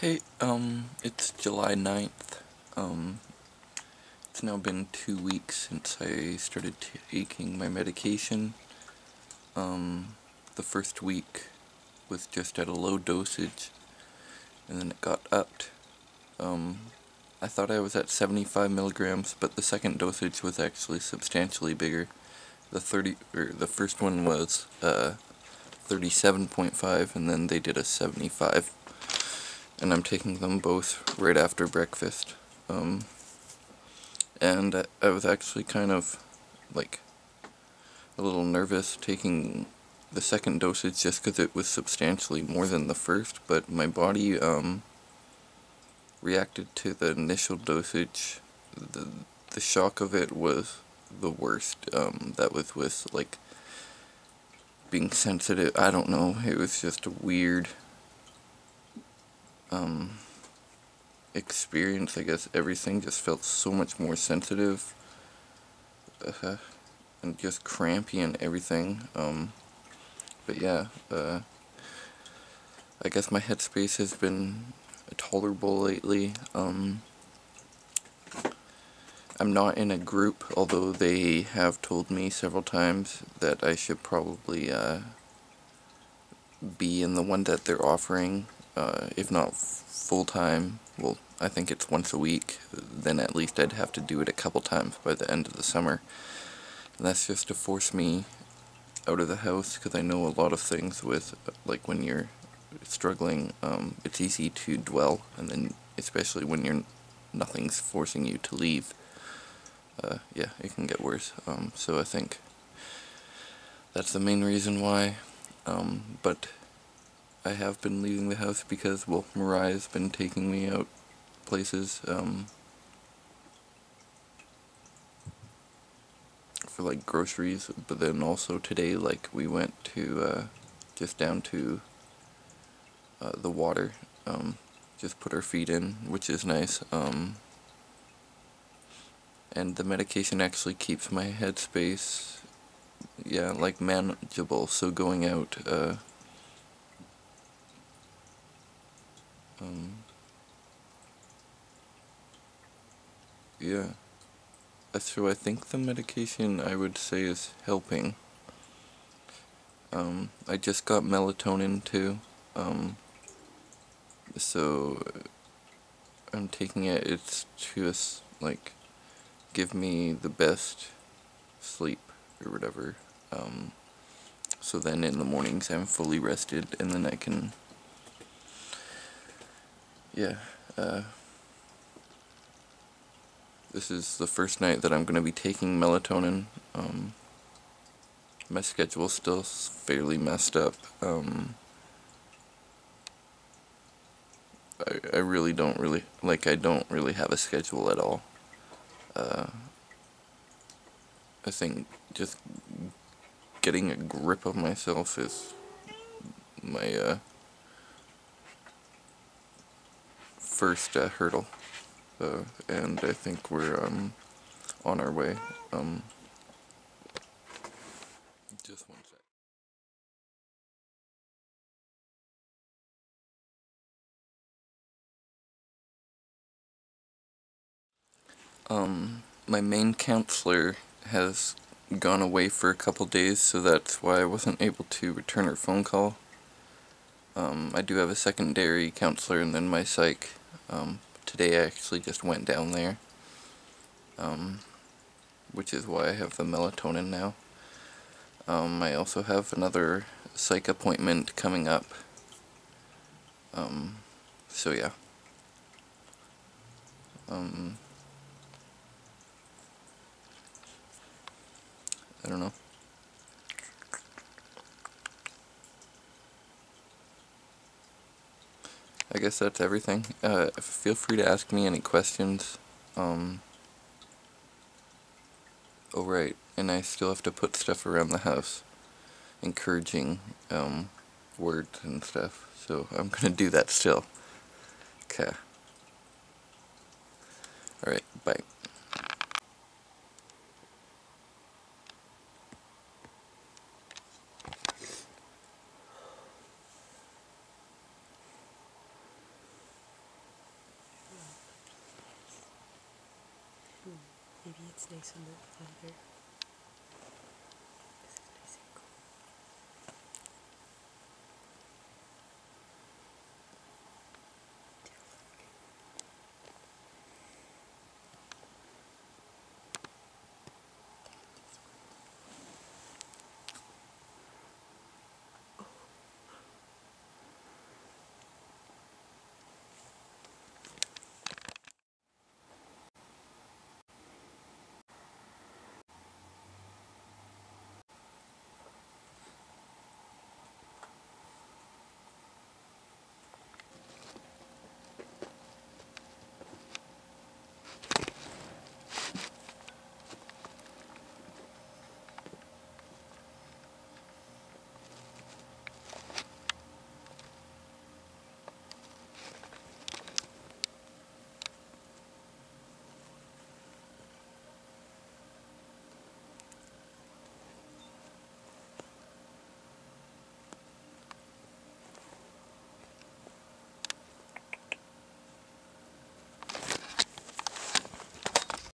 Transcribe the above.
Hey, it's July 9th, it's now been 2 weeks since I started taking my medication. The first week was just at a low dosage, and then it got upped. I thought I was at 75 milligrams, but the second dosage was actually substantially bigger. The first one was, 37.5, and then they did a 75. And I'm taking them both right after breakfast, and I was actually kind of, like, a little nervous taking the second dosage just because it was substantially more than the first, but my body, reacted to the initial dosage. The shock of it was the worst. That was with, like, being sensitive. I don't know, it was just a weird experience, I guess. Everything just felt so much more sensitive, and just crampy and everything, but yeah, I guess my headspace has been tolerable lately. I'm not in a group, although they have told me several times that I should probably, be in the one that they're offering. If not full-time, well, I think it's once a week, then at least I'd have to do it a couple times by the end of the summer. And that's just to force me out of the house, because I know a lot of things with, like, when you're struggling, it's easy to dwell, and then especially when you're nothing's forcing you to leave, yeah, it can get worse. So I think that's the main reason why, but I have been leaving the house because, well, Mariah's been taking me out places, for, like, groceries, but then also today, like, we went to, just down to, the water, just put our feet in, which is nice, and the medication actually keeps my headspace, yeah, like, manageable, so going out, yeah, so I think the medication, I would say, is helping. I just got melatonin too, so I'm taking it. It's to, like, give me the best sleep or whatever, so then in the mornings I'm fully rested, and then I can, yeah, this is the first night that I'm going to be taking melatonin. My schedule's still fairly messed up. I really don't really, like, I don't really have a schedule at all. I think just getting a grip of myself is my, first hurdle, and I think we're on our way. Just one sec. My main counselor has gone away for a couple days, so that's why I wasn't able to return her phone call. I do have a secondary counselor, and then my psych. Today I actually just went down there, which is why I have the melatonin now. I also have another psych appointment coming up, so yeah. I don't know. I guess that's everything. Feel free to ask me any questions. Oh, right, and I still have to put stuff around the house. Encouraging words and stuff. So I'm going to do that still. Okay. Alright, bye. It's nice and lit under.